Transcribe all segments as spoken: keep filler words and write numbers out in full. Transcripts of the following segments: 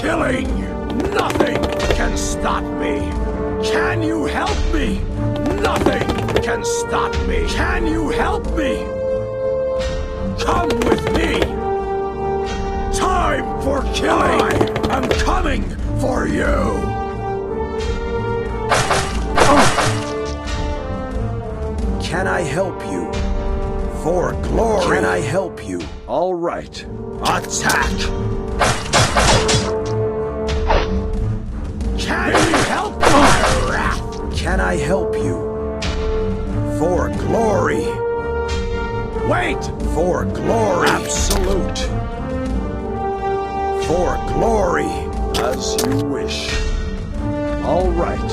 killing. Nothing can stop me. Can you help me? Nothing can stop me. Can you help me? Come with me. Time for killing. I am coming for you. Can I help you? For glory. Can I help you? All right. Attack! Can you help me? Can I help you? For glory. Wait! For glory. Absolute. For glory. As you wish. All right.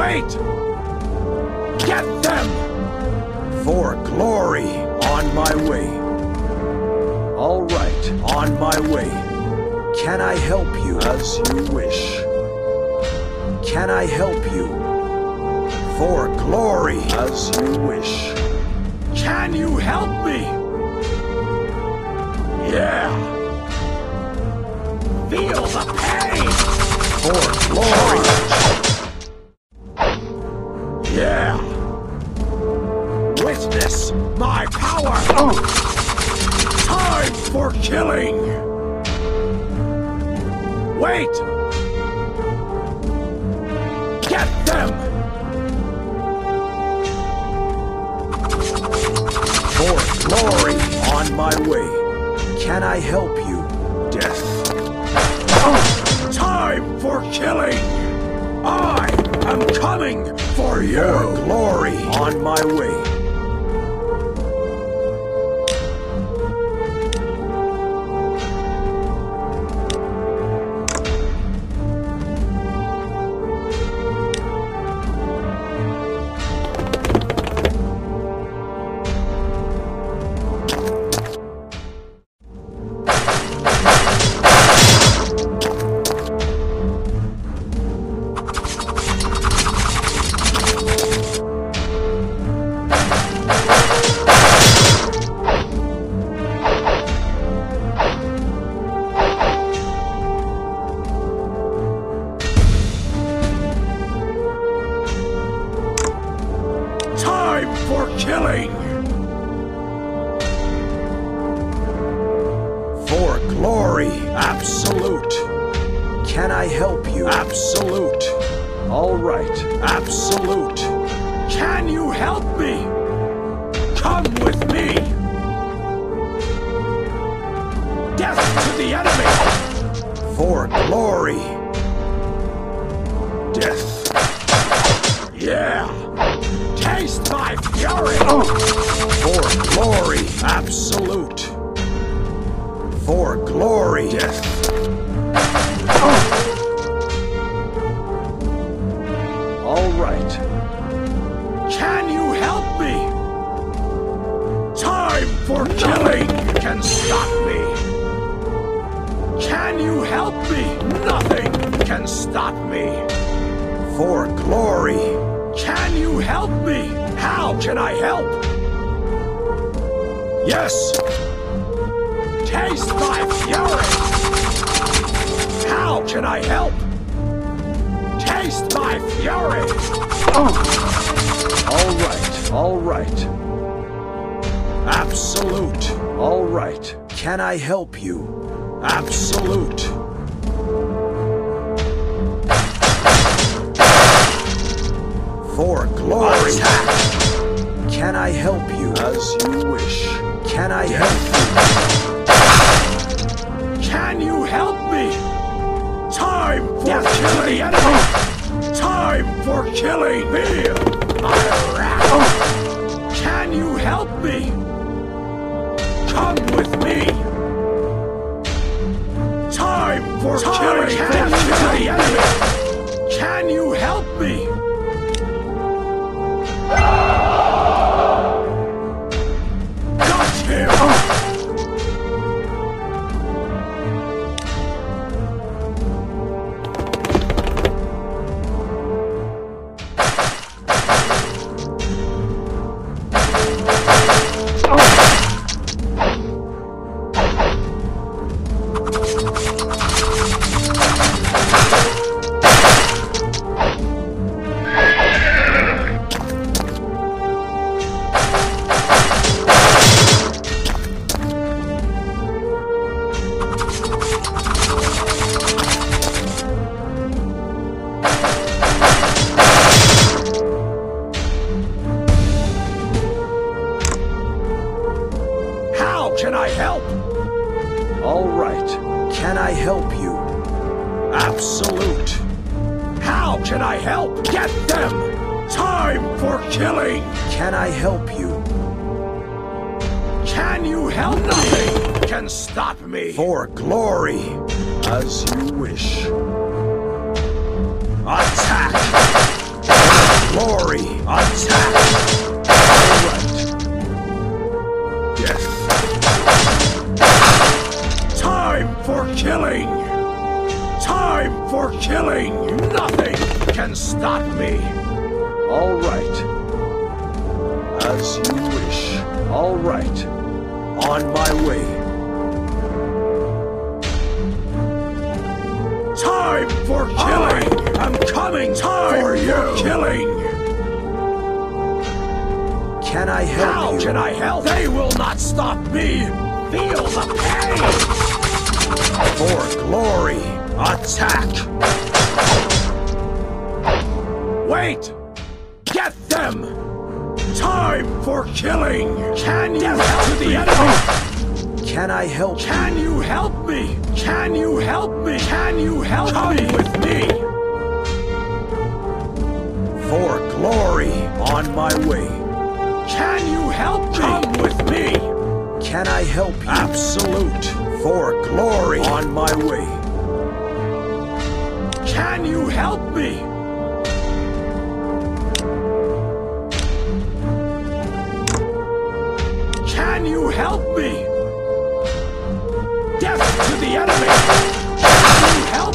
Wait! Get them! For glory! On my way. All right. On my way. Can I help you? As you wish. Can I help you? For glory! As you wish. Can you help me? Yeah! Feel the pain! For glory! Yeah! Witness my power! Oh. Time for killing! Wait! Get them! For glory! On my way! Can I help you? Death! Oh. Time for killing! I am coming! For your glory, on my way. my help! All right, can I help you? Absolute! How can I help? Get them! Time for killing! Can I help you? Can you help? Nothing can stop me! For glory, as you wish. Attack! Glory! Attack! All right. Death. Time for killing! Time for killing! Nothing can stop me! All right. As you wish. All right. On my way. Time for killing! I I'm coming! Time for you! Killing! Can I help How you? How can I help? They will not stop me! Feel the pain! For glory! Attack! Wait! Get them! Time for killing! Can you help to the enemy? Can I help you? Can you help me? Can you help me? Can you help Come me? Come with me! For glory, on my way. Can you help me? Come with me. Can I help you? Absolute. For glory, on my way. Can you help me? Can you help me? Death to the enemy. Can you help me?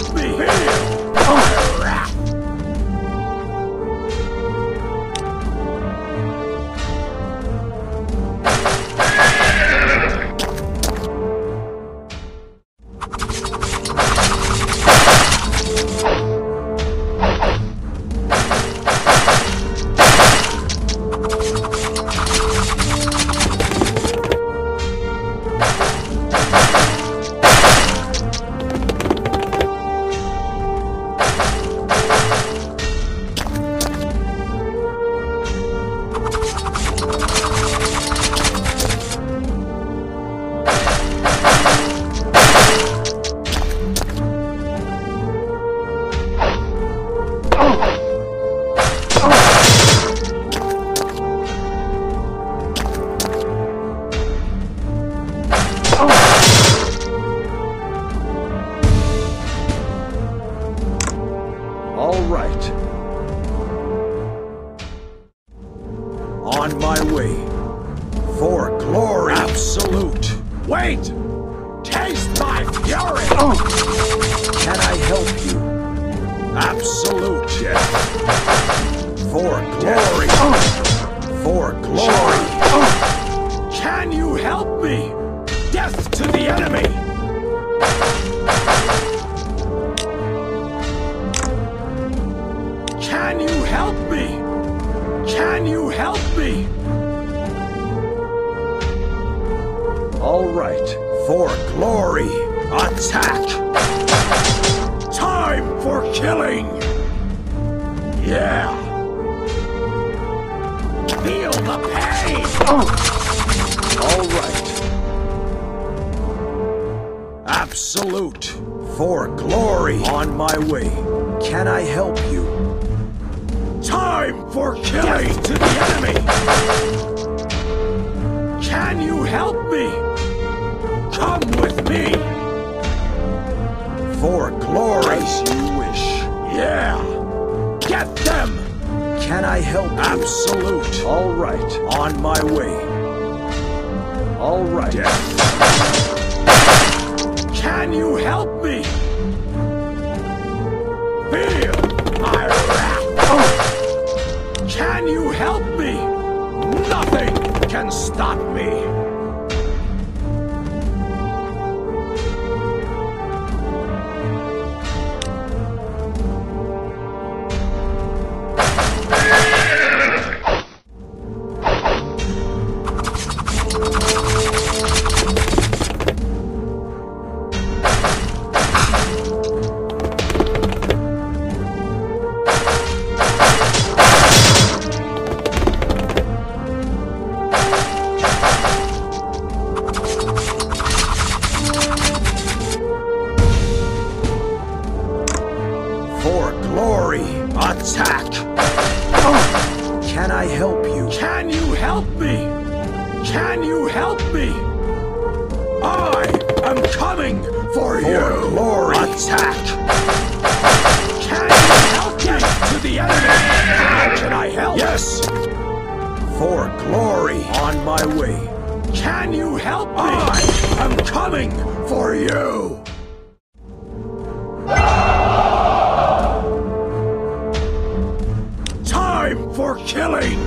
Oh. Can you help me? Can you help me? I am coming for, for you. Glory. Attack! Can you help me to the enemy? How can I help? Yes! For glory. On my way. Can you help me? I am coming for you. Time for killing.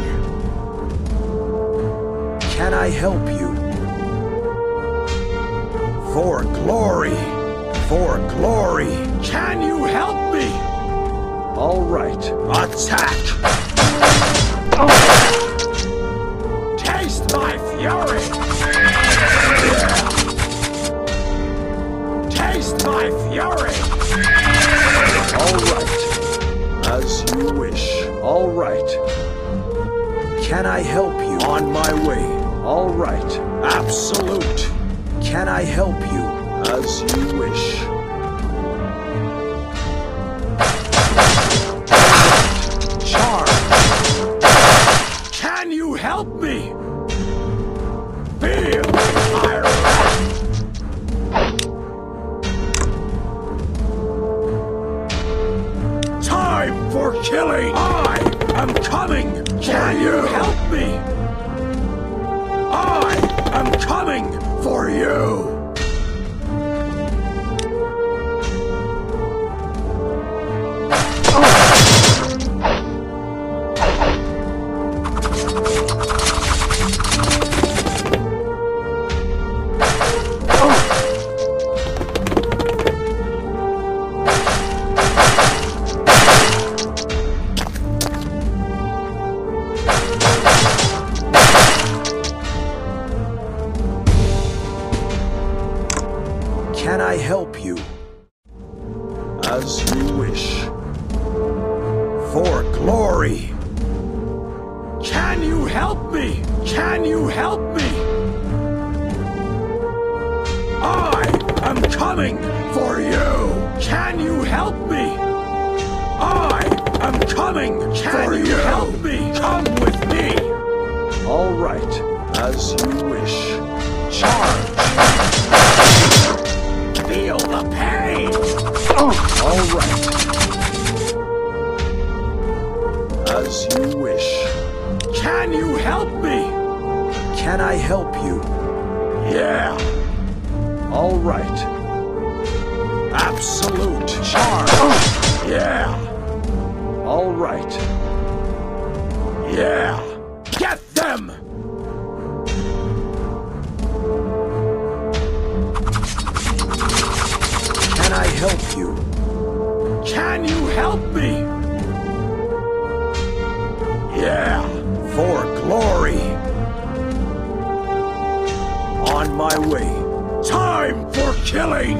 Can I help you? For glory. For glory. Can you help me? All right. Attack. Oh. Taste my fury. Yeah. Taste my fury. All right. As you wish. All right. Can I help you? On my way. All right. Absolute. Can I help you? As you wish. Charm. Can you help me? Feel fire. Time for killing. I am coming. Can you help me? I am coming for you. Can I help you? As you wish. For glory. Can you help me? Can you help me? I am coming for you. Can you help me? I am coming for you. Can you help me? Come with me. All right. As you wish. Charge. Feel the pain! Oh. All right. As you wish. Can you help me? Can I help you? Yeah. All right. Absolute charge. Oh. Yeah. All right. Yeah. Get them! Can I help you? Can you help me? Yeah, for glory. On my way. Time for killing.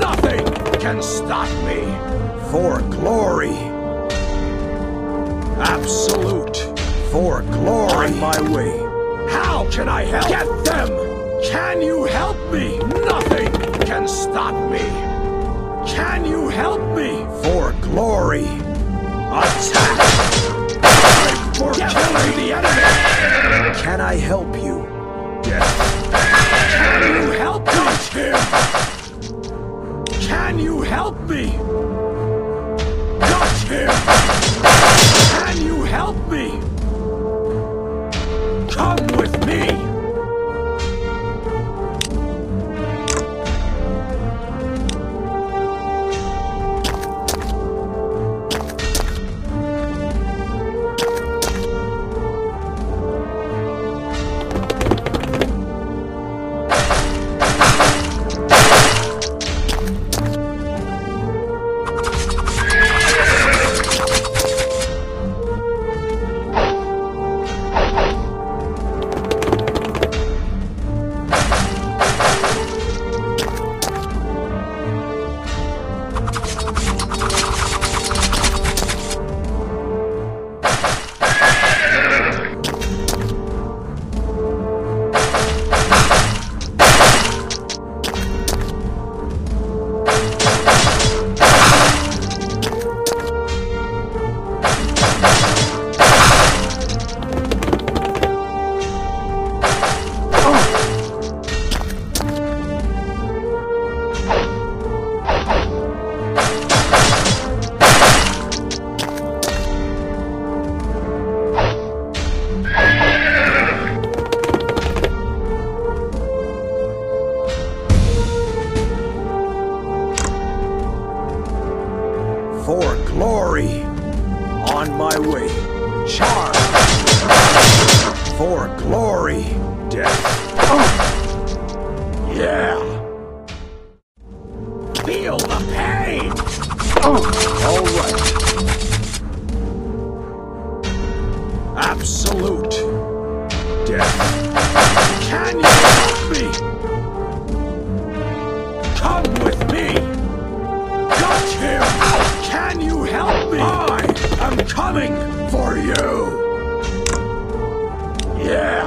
Nothing can stop me. For glory. Absolute. For glory. On my way. How can I help? Get them! Can you help me? Nothing can stop me. Can you help me? For glory. Attack! I'm for killing the enemy! Can I help you? Yes. Can you help me? Him. Can you help me? Got him! Can you help me? Come with me! for glory, death. Oh. Yeah. Feel the pain. Oh. All right. Absolute death. Can you help me? Come with me. Got him. Can you help me? I am coming for you. Yeah!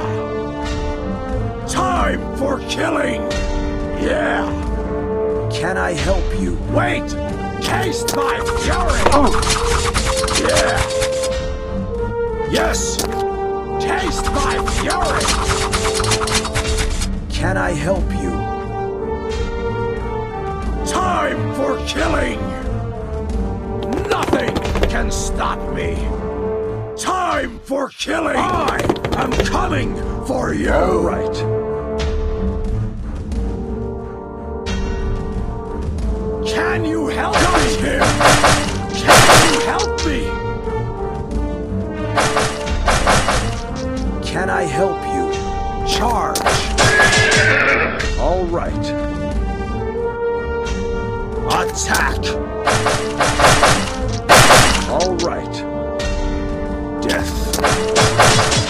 Time for killing! Yeah! Can I help you? Wait! Taste my fury! Oh. Yeah! Yes! Taste my fury! Can I help you? Time for killing! Nothing can stop me! Time for killing! I am coming for you! All right. Can you help me here? Can you help me? Can I help you? Charge! All right. Attack! All right. Death. Can I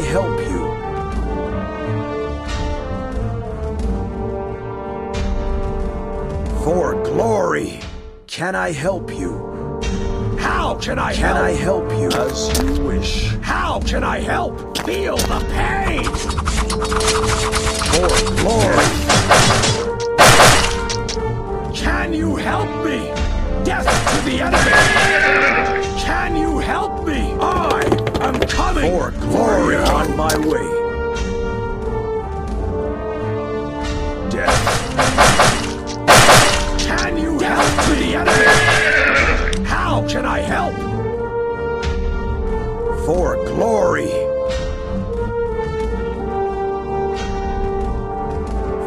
help you? For glory, can I help you? How can I help? Can I help you? As you wish. How can I help? Feel the pain! For glory. Can you help me? Death to the enemy! Can you help me? I am coming for glory on my way. Death. Can you help me? How can I help? For glory.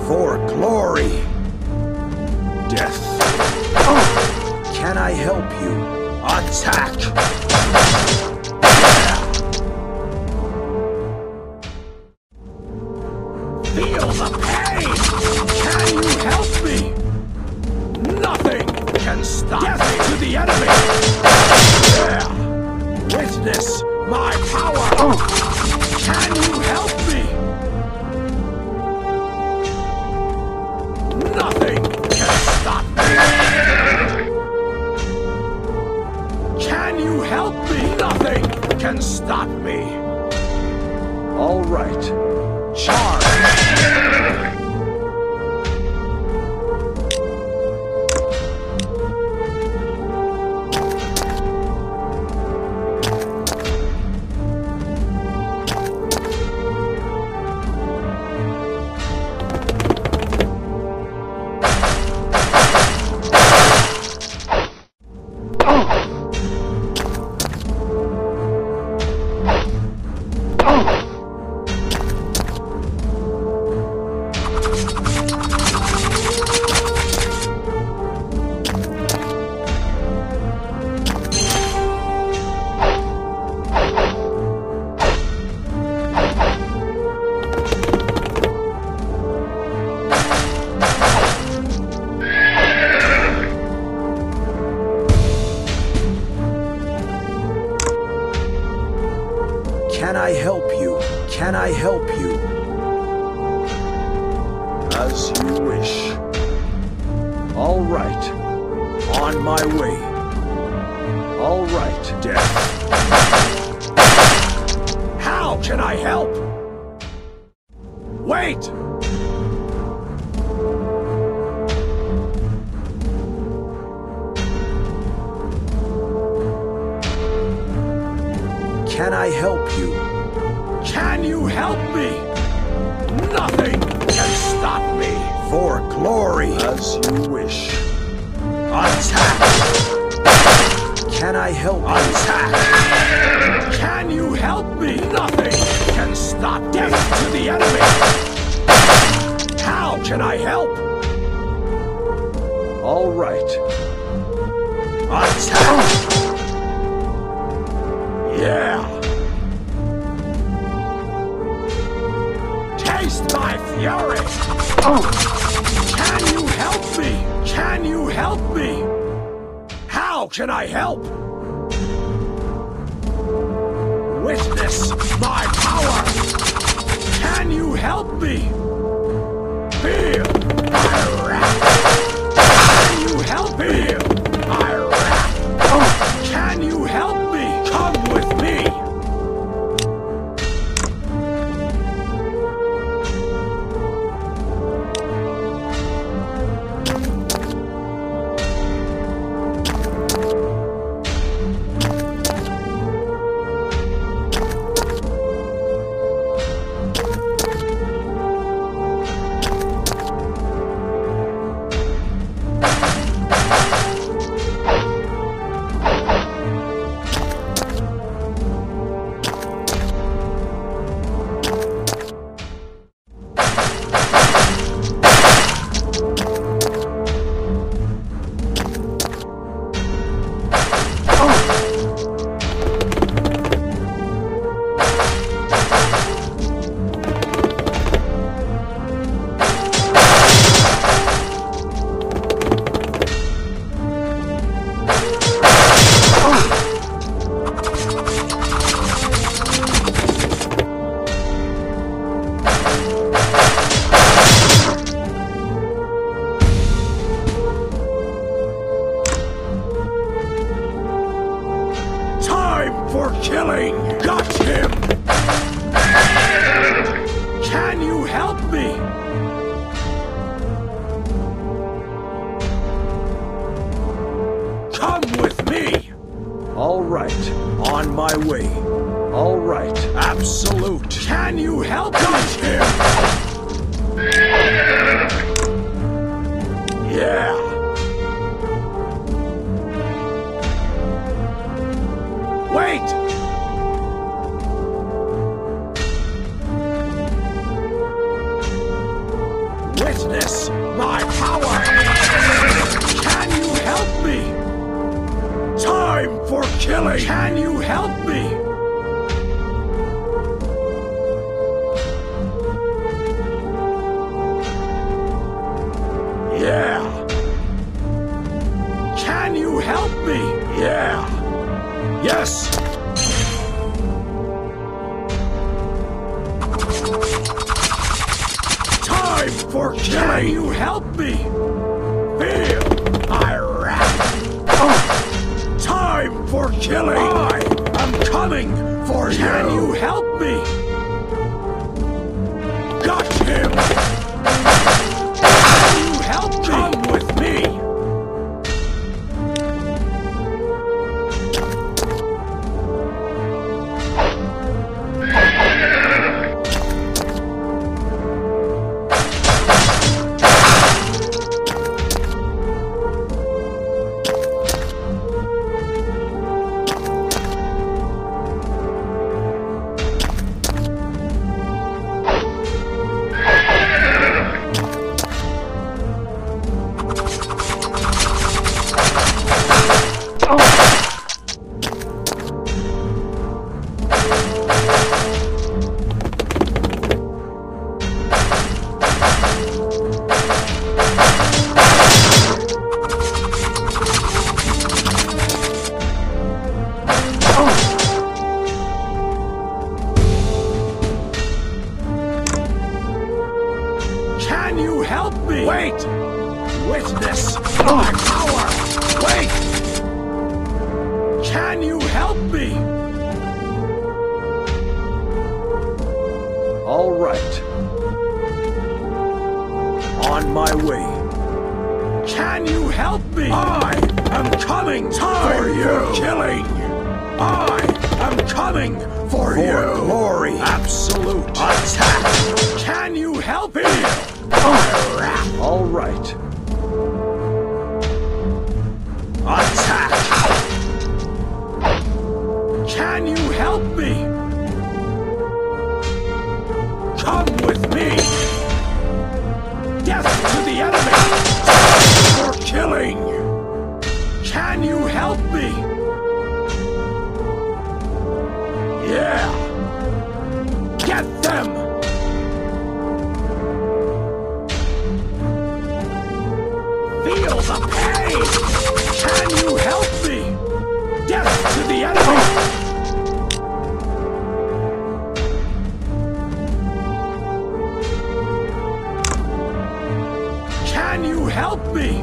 For glory. Death. Oh. Can I help you? Attack! Feel the pain! Can you help me? Nothing can stop me! Death to the enemy! Yeah. Witness my power! Oh. Can you help me? Nothing can stop me! Can you help me? Nothing can stop me. All right. I help you? Can I help you? As you wish. All right. On my way. All right, Death. How can I help? Wait! Can I help you? Can you help me? Nothing can stop me. For glory. As you wish. Attack! Can I help you? Attack! Can you help me? Nothing can stop death to the enemy. How can I help? All right. Attack! Yeah! Taste my fury! Oh. Can you help me? Can you help me? How can I help? Witness my power! Can you help me? Feel my wrath! Can you help me? Feel my wrath! Oh. Can you help me? help me! I am coming Time for you! For killing! I am coming for, for you! Glory! Absolute attack! Can you help me? All right. Attack! Can you help me? Come with me! Death to the enemy! For killing! Can you help me? Yeah! Get them! Feel the pain! Can you help me? Death to the enemy! Help me!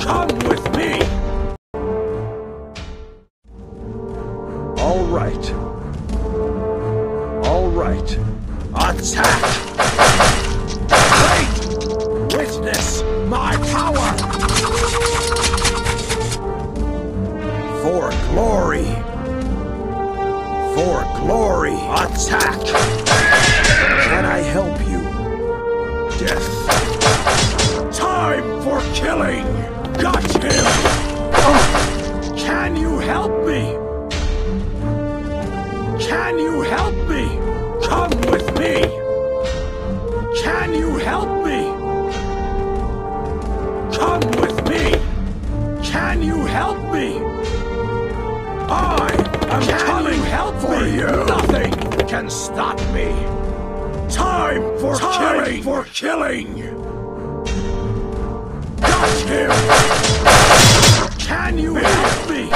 Come with me! Killing! help me? Can you help me? Come with me! Can you help me? Come with me! Can you help me? I am coming for you! Nothing can stop me! Time for killing! Time for killing! Here. Can you help me?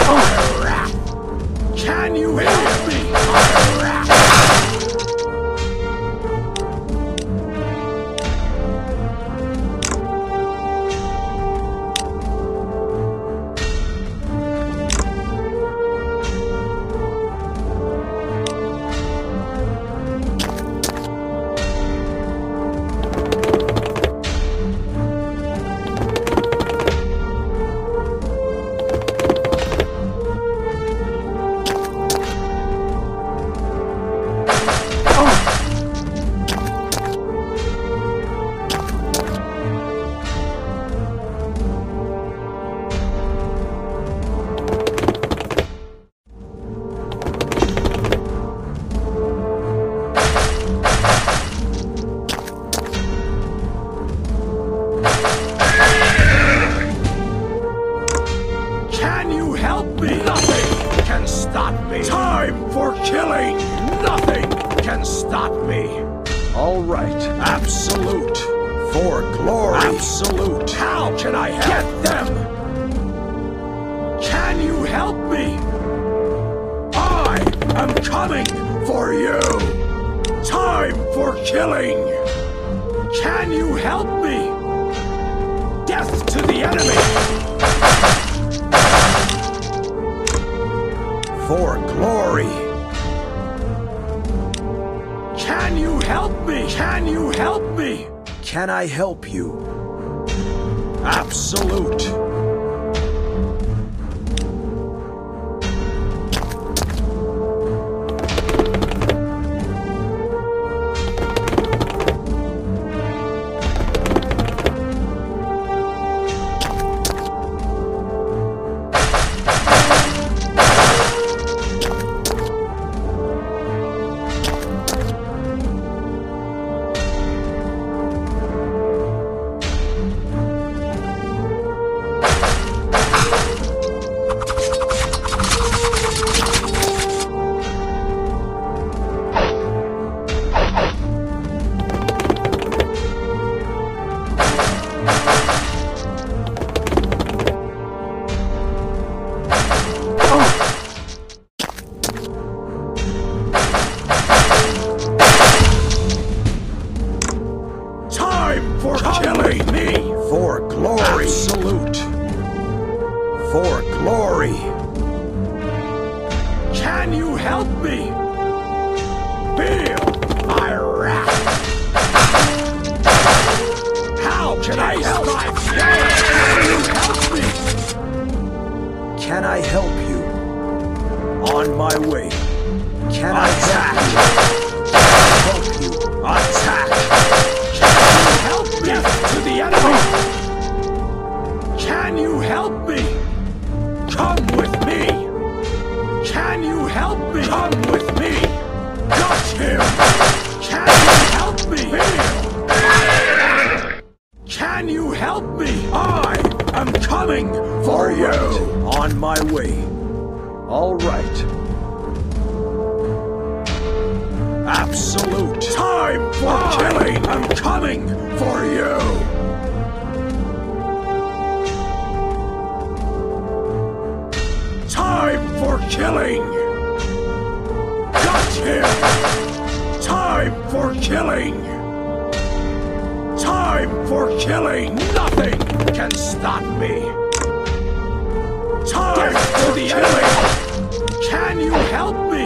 Can you help me?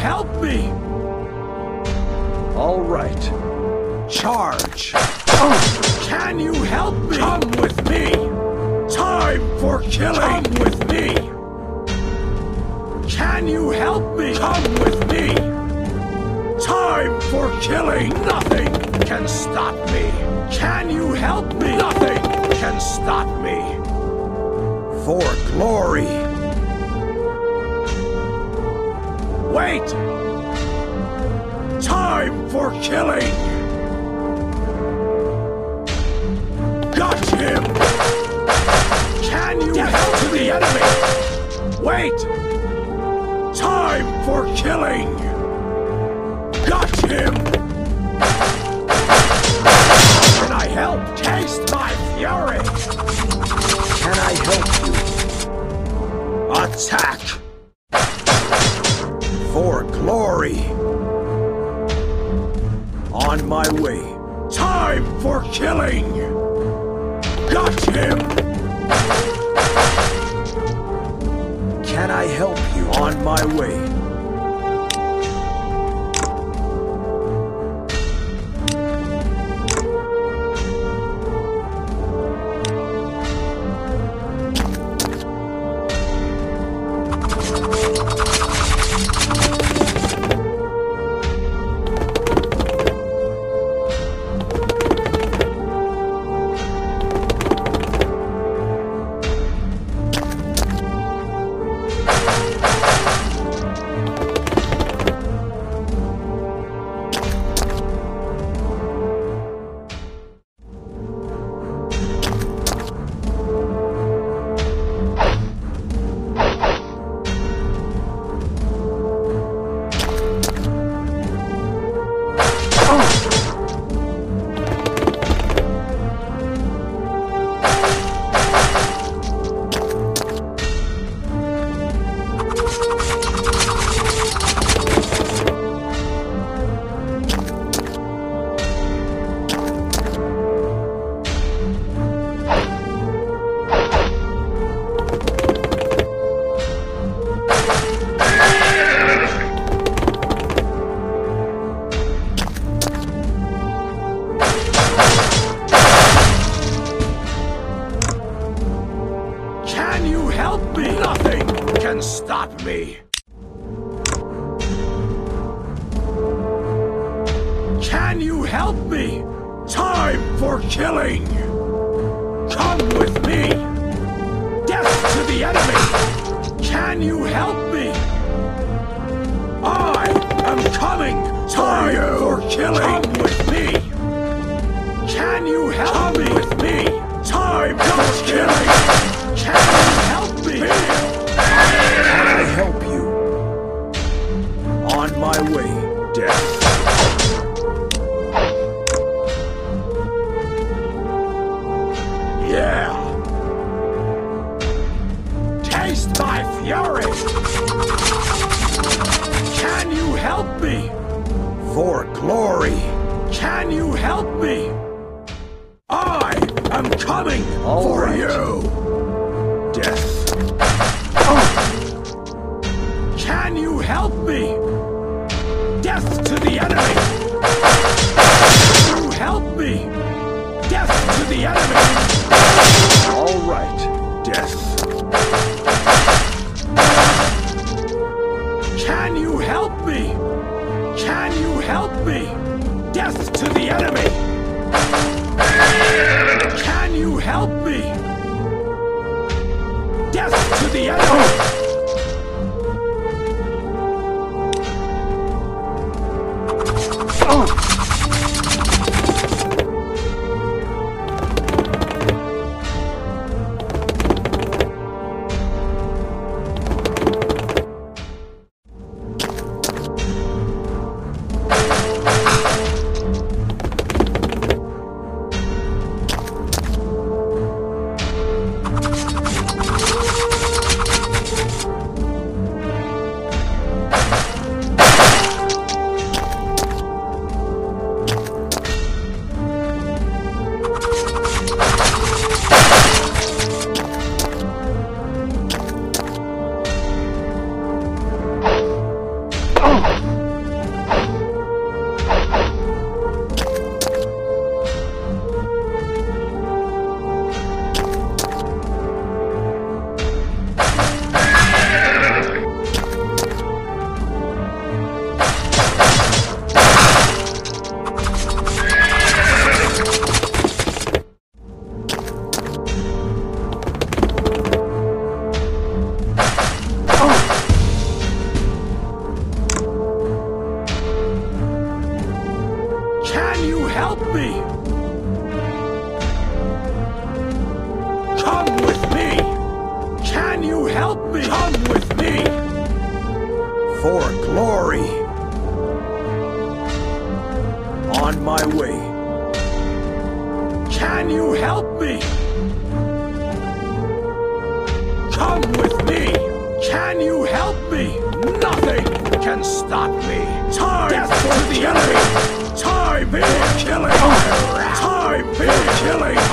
help me? All right. Charge. Oh. Can you help me? Come with me. Time for killing. Come with me. Can you help me? Come with me. Time for killing. Nothing can stop me. Can you help me? Nothing can stop me. For glory. Wait! Time for killing! Got him! Can you Death help to the enemy? Wait! Time for killing! Got him! Can I help? Taste my fury! Can I help you? Attack! For glory! On my way! Time for killing! Got him! Can I help you? On my way! Help me! Come with me! For glory! On my way. Can you help me? Come with me! Can you help me? Nothing can stop me! Time for the enemy! Time for killing! Time for killing! Time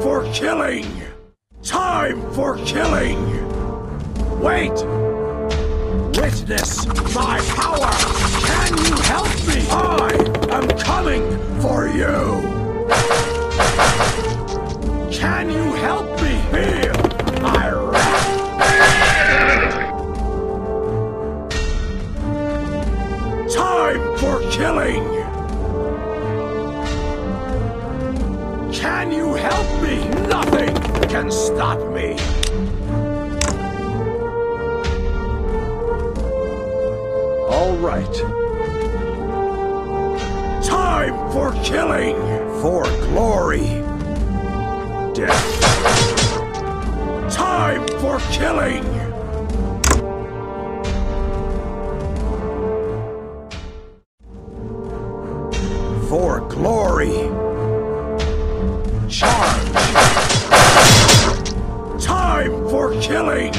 for killing! Time for killing! Wait! Witness my power! Can you help me? I am coming for you! Can you help me? Feel my wrath! Time for killing! Can you help me? Nothing can stop me. All right. Time for killing. For glory. Death. Time for killing. For glory. Charge! Time for killing!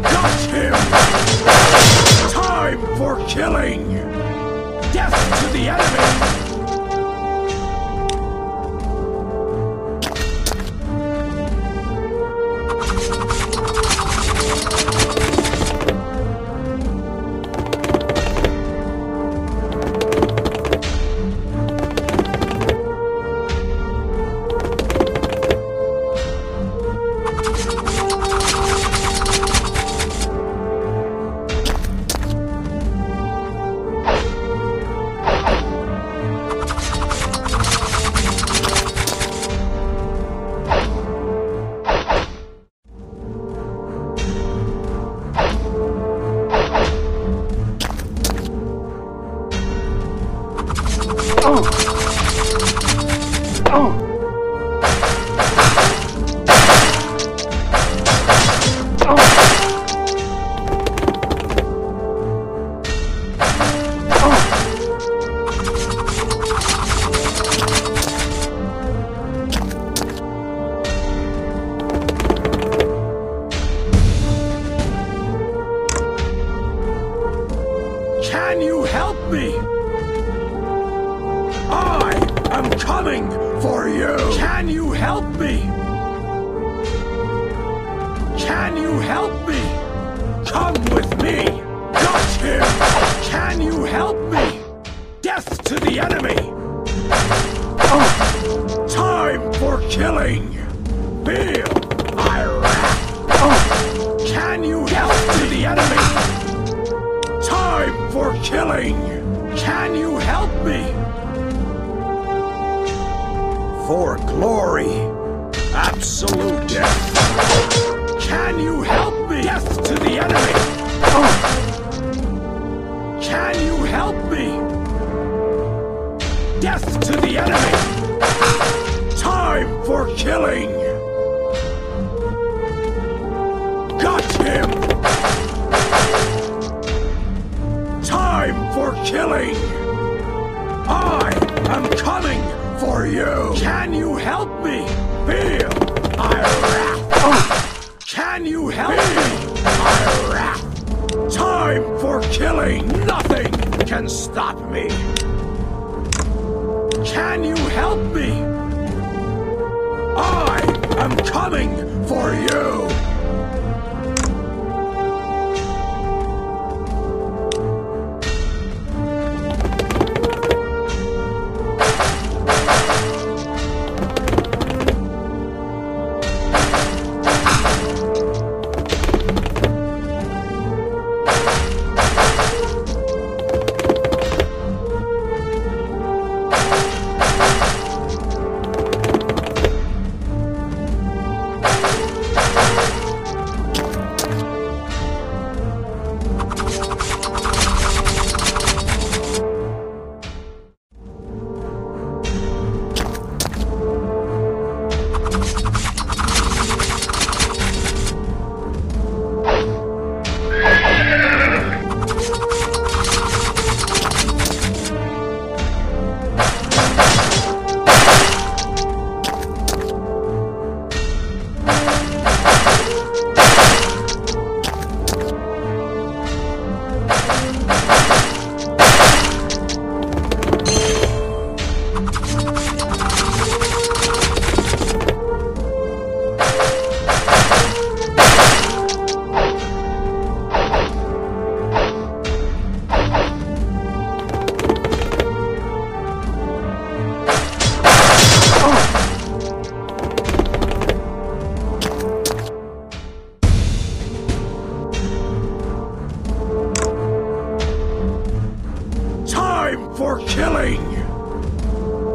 Got him! Time for killing! Death to the enemy.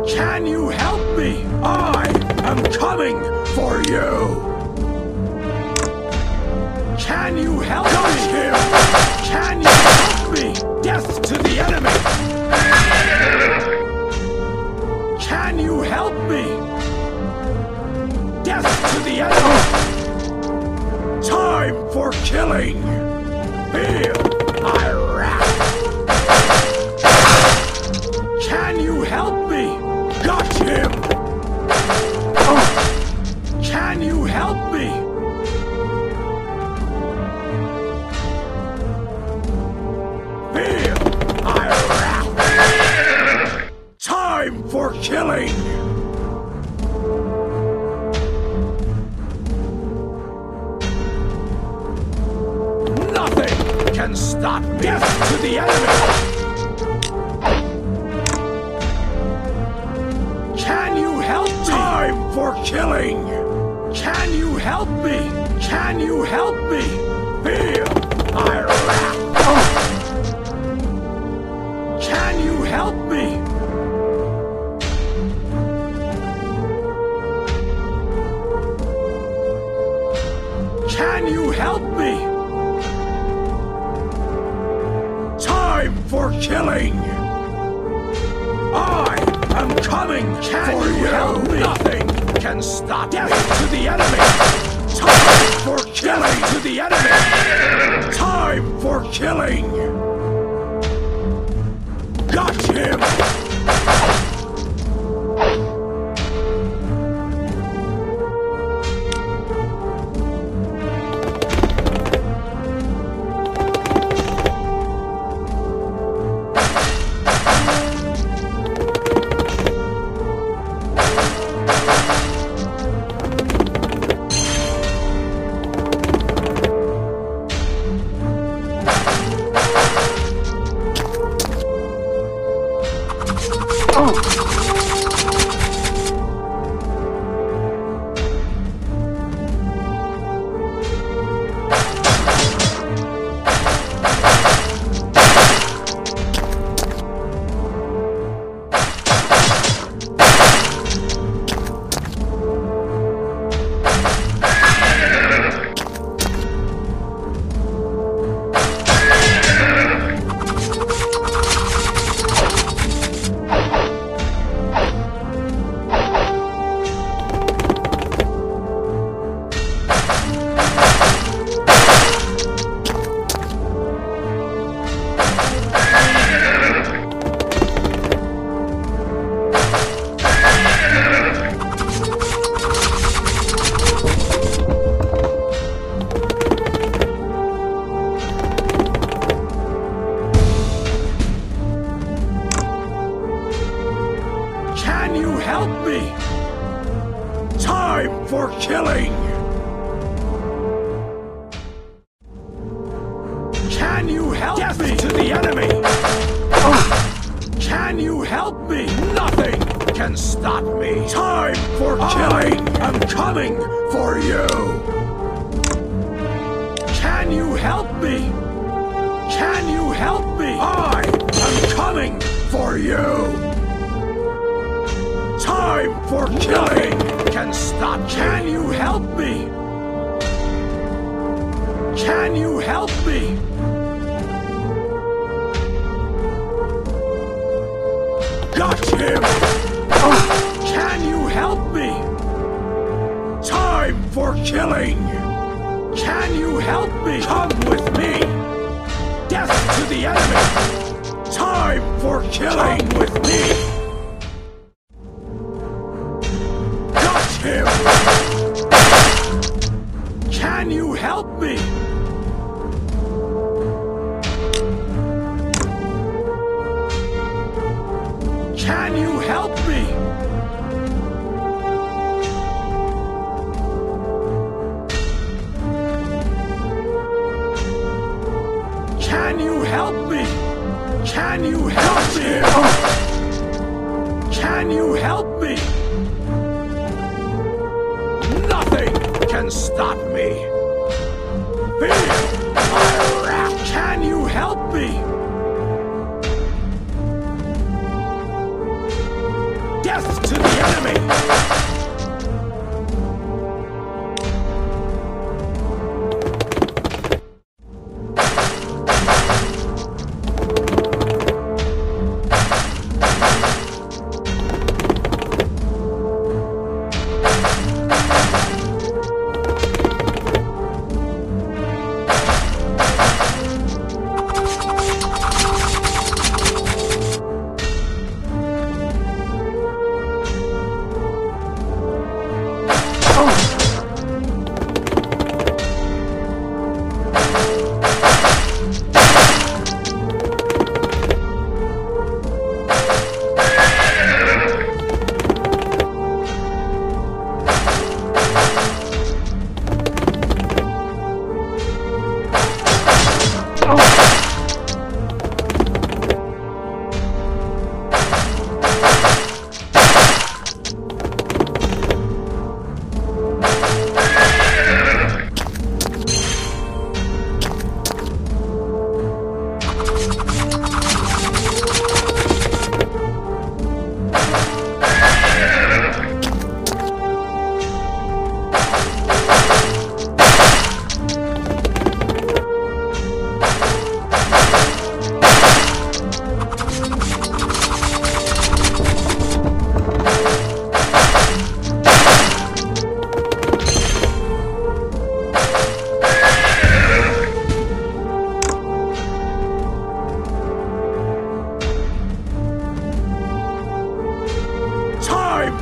Can you help me? I am coming for you. Can you help me here? Can you help me? Death to the enemy. Can you help me? Death to the enemy. Time for killing. Feel my wrath. Can you help me? Got him! Oh. Can you help me? Feel my wrath! Time for killing! Nothing can stop death to the enemy! For killing! Can you help me? Can you help me? Feel my wrath! Can you help me? Can you help me? Time for killing! I am coming Can for you! Help me? Nothing can stop death me. To the enemy! Time for killing! Death to the enemy! Time for killing! Got him! Death to the enemy!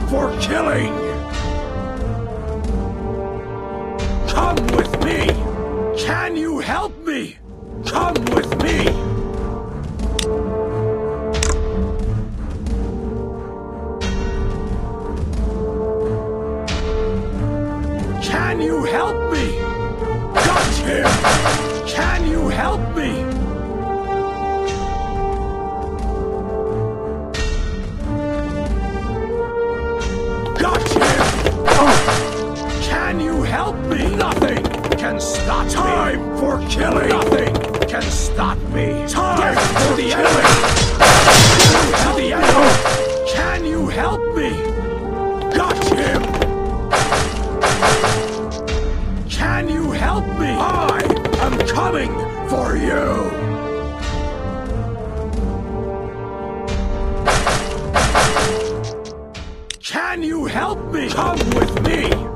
For killing! Come with me! Can you help me? Come with me! Can you help me? Got him! Can you help me? Stop time me. For killing. Nothing can stop me. Time Death to the killing. Enemy. Death to the enemy. Can you help me? Got him. Can you help me? I am coming for you. Can you help me? Come with me.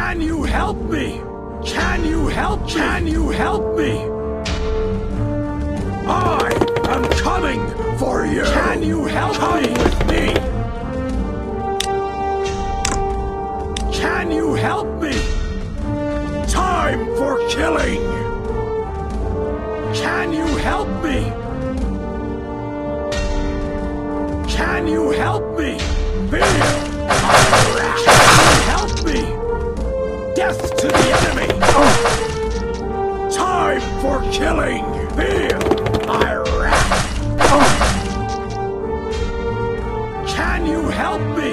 Can you help me? Can you help me? Can you help me? I am coming for you. Can you help Come me? With me? Can you help me? Time for killing. Can you help me? Can you help me? Bill! Can you help me? Death to the enemy! Oh. Time for killing! Bill! Iraq! Oh. Can you help me?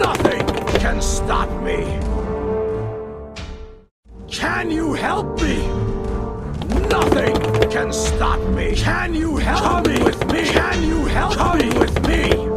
Nothing can stop me! Can you help me? Nothing can stop me. Can you help Come me? with me? Can you help Come me? with me?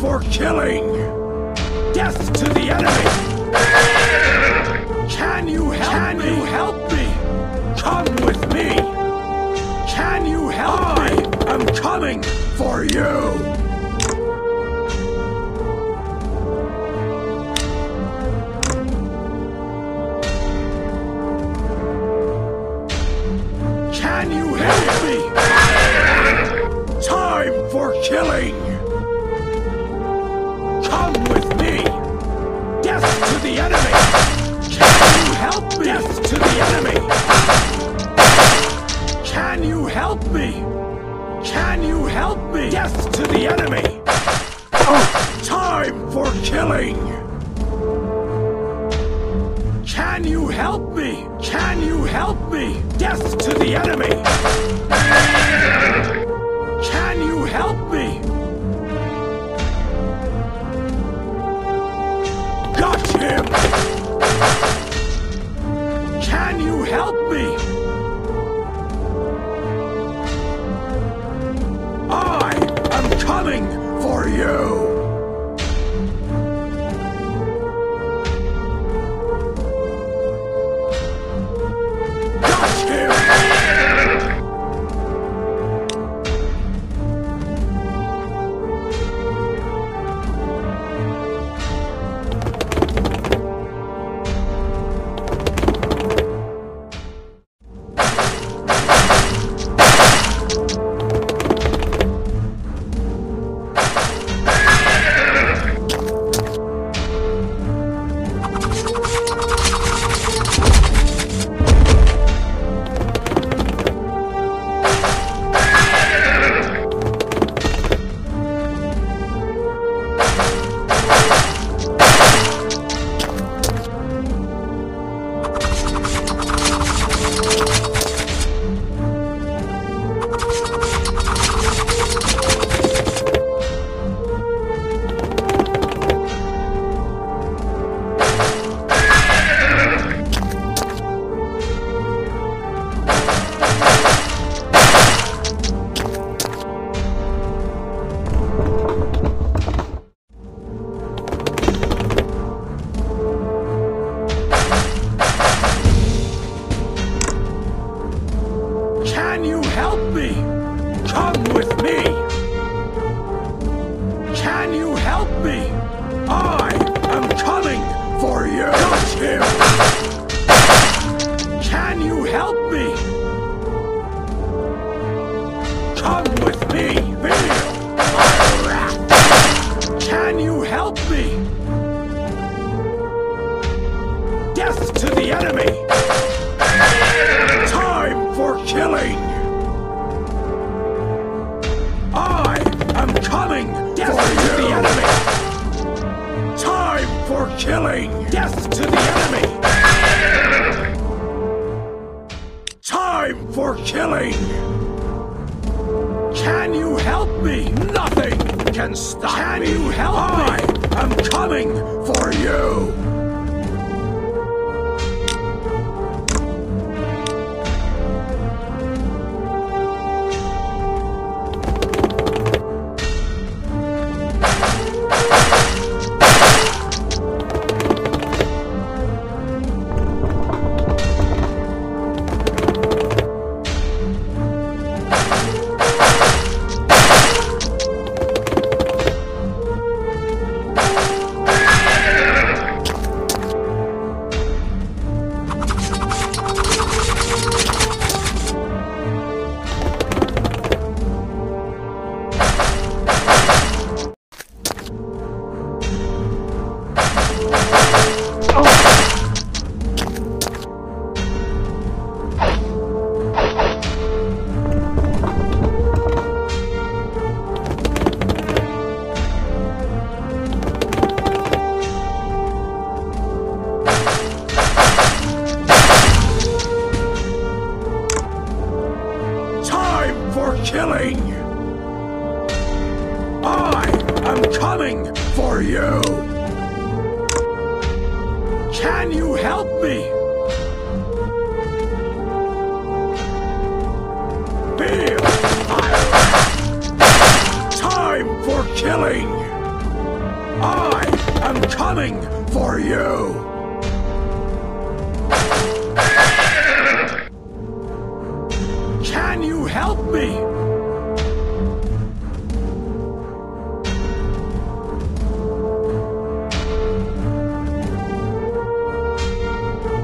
For killing! Death to the enemy! Can you help Can me? Can you help me? Come with me! Can you help I me? I am coming for you! Can you help me? Time for killing! Come with me! Death to the enemy! Can you help me? Death to the enemy! Can you help me? Can you help me? Death to the enemy! Oh. Time for killing! Can you help me? Can you help me? Death to the enemy! Can you help me? Him. Can you help me? I am coming for you! Got him! me! I am coming for you! Can you help me? Come with me, Bill! Can you help me? Death to the enemy! Time for killing! I am coming Death for to you. The enemy! Time for killing! Death to the enemy! Time for killing! Can you help me? Nothing can stop can me! Can you help I me? I am coming for you! Killing! I am coming for you! Can you help me? Feel fire! Time for killing! I am coming for you! Can you help me?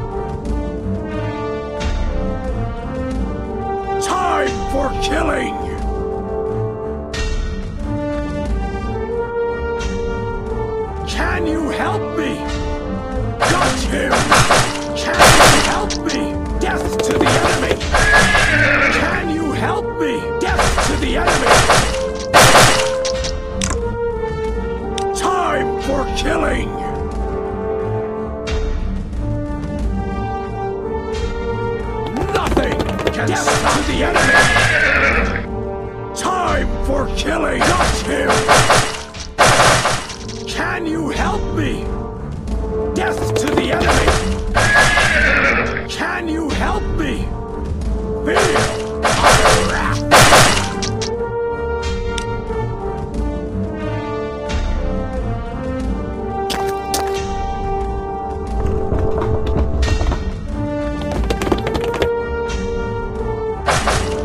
For killing! Can you help me? Got him! Can you help me? Death to the enemy! Can you help me? Death to the enemy! Time for killing! Death to the enemy! Time for killing! Got him! Can you help me? Death to the enemy! Can you help me?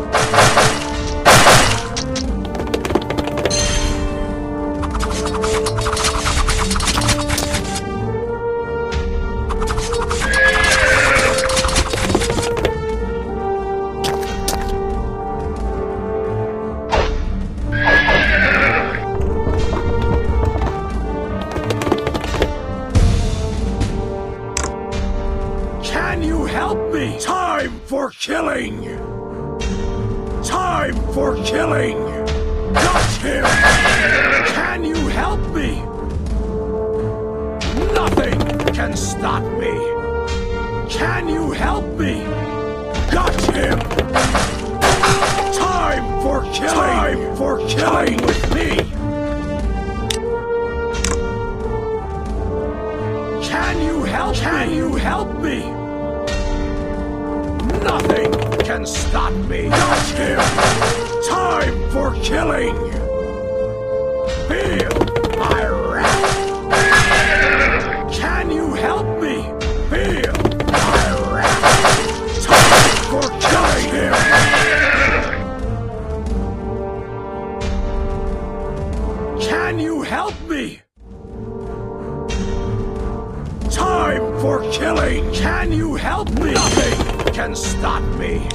Feel fire! Time for killing! Time for killing! Got him! Can you help me? Nothing can stop me! Can you help me? Got him! Time for killing! Time for killing with me! Can you help me? Can you help me? Nothing can stop me! Got him! Time for killing! Feel my wrath! Can you help me? Feel my wrath! Time for killing him! Can you help me? time for killing! Can you help me? Nothing can stop me!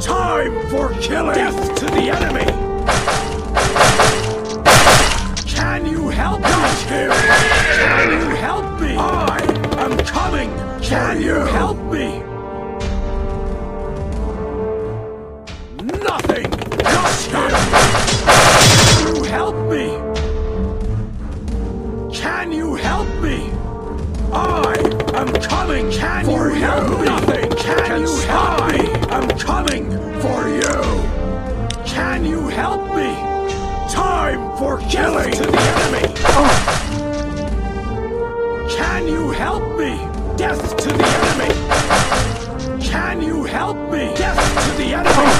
Time for killing! Death to the enemy! Can you help us here? Can you help me? I am coming! Can you help me? Nothing! Just here! Can you help me? Can you help me? I am coming! Can you help me? Nothing! Can you help me? I'm coming for you! Can you help me? Time for killing! Death to the enemy! Oh. Can you help me? Death to the enemy! Can you help me? Death to the enemy!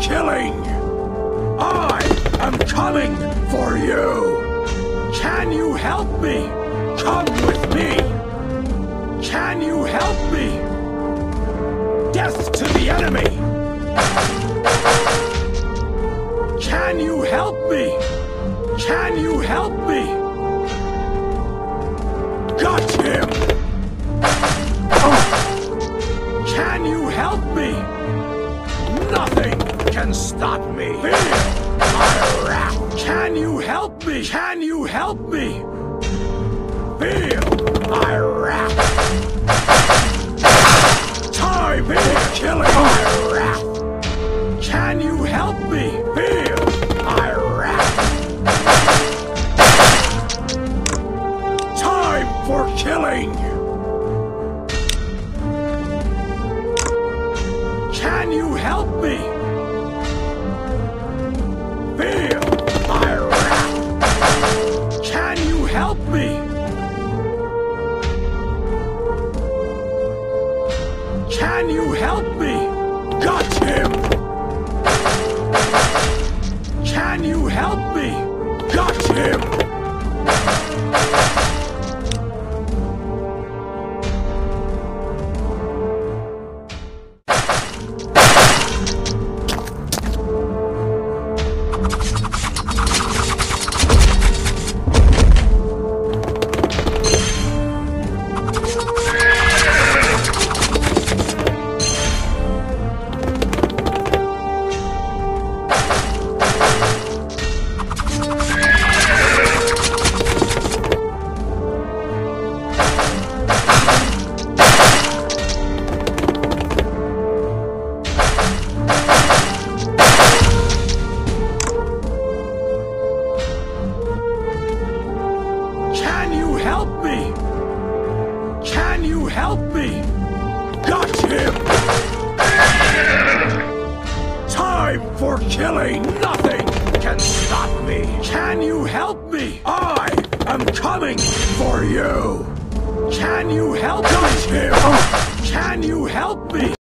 Killing! I coming for you. Can you help me? Come with me. Can you help me? Death to the enemy. Can you help me? Can you help me? Got him. Can you help me? Nothing can stop me. Feel. Can you help me? Can you help me? Feel. I rap. Time for killing. I rap. Can you help me? Feel. I rap. Time for killing. Can you help me? Feel. I rap. Can you help me? Can you help me? Got him! Can you help me? Got him! Can you help me? Can you help me?